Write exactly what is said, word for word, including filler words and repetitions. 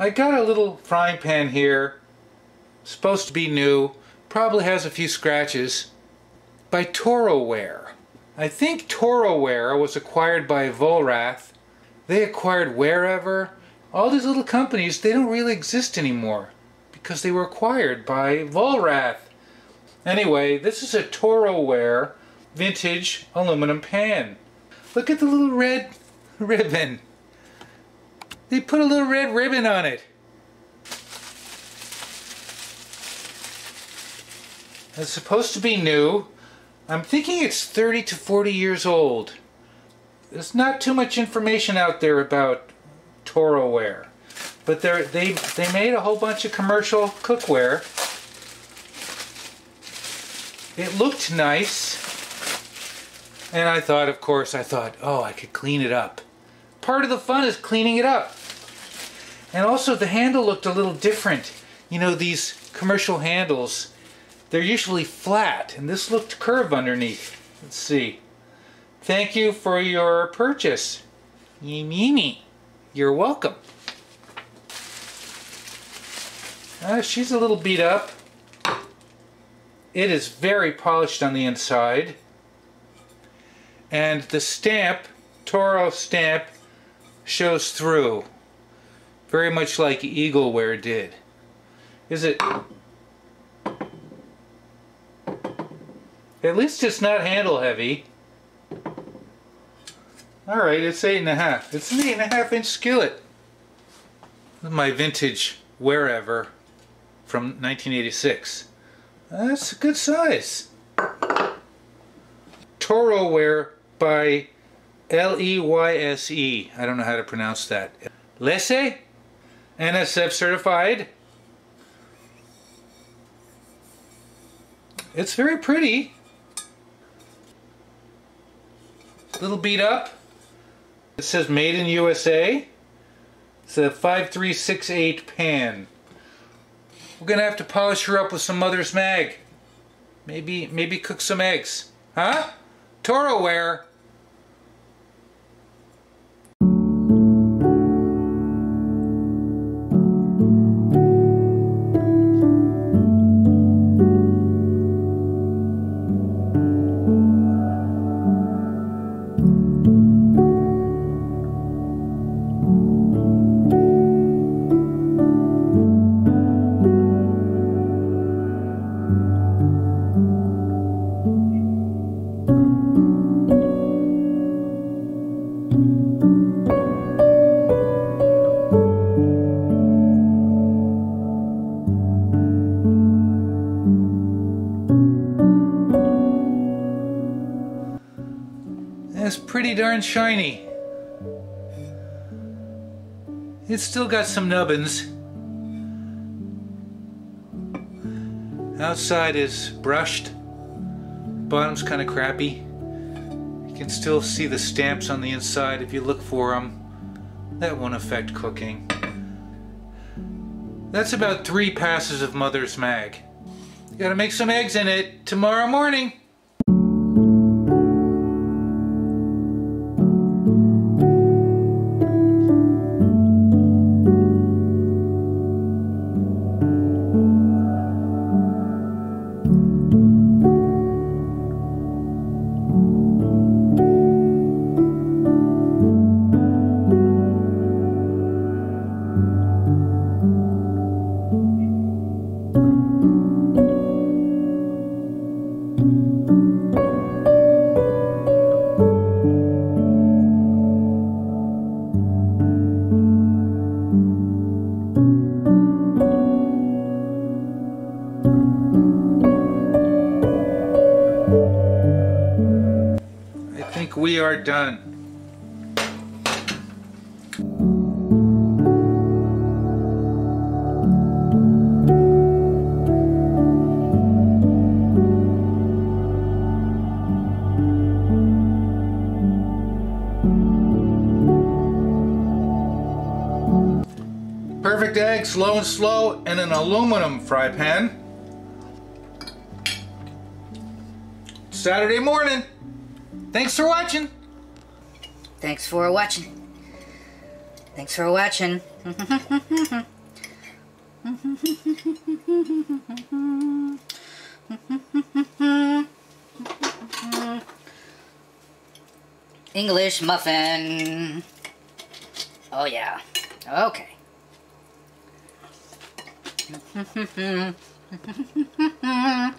I got a little frying pan here, supposed to be new, probably has a few scratches, by Toroware. I think Toroware was acquired by Volrath. They acquired Wherever. All these little companies, they don't really exist anymore because they were acquired by Volrath. Anyway, this is a Toroware vintage aluminum pan. Look at the little red ribbon. They put a little red ribbon on it. It's supposed to be new. I'm thinking it's thirty to forty years old. There's not too much information out there about Toroware, but they they they made a whole bunch of commercial cookware. It looked nice, and I thought, of course, I thought, oh, I could clean it up. Part of the fun is cleaning it up. And also the handle looked a little different. You know, these commercial handles, they're usually flat, and this looked curved underneath. Let's see. Thank you for your purchase. Yimini. You're welcome. Uh, she's a little beat up. It is very polished on the inside. And the stamp, Toro stamp, shows through. Very much like Eagleware did. Is it... At least it's not handle heavy. Alright, it's eight and a half. It's an eight and a half inch skillet. My vintage Wherever from nineteen eighty-six. That's a good size. Toroware by L E Y S E. I don't know how to pronounce that. Lesse? N S F certified. It's very pretty. Little beat up. It says made in U S A. It's a five three six eight pan. We're gonna have to polish her up with some Mother's Mag. Maybe maybe cook some eggs. Huh? Toroware. It's pretty darn shiny. It's still got some nubbins. Outside is brushed. Bottom's kind of crappy. You can still see the stamps on the inside if you look for them. That won't affect cooking. That's about three passes of Mother's Mag. You gotta make some eggs in it tomorrow morning. We are done. Perfect eggs, low and slow, in an aluminum fry pan. Saturday morning. Thanks for watching. Thanks for watching. Thanks for watching. English muffin. Oh yeah. Okay.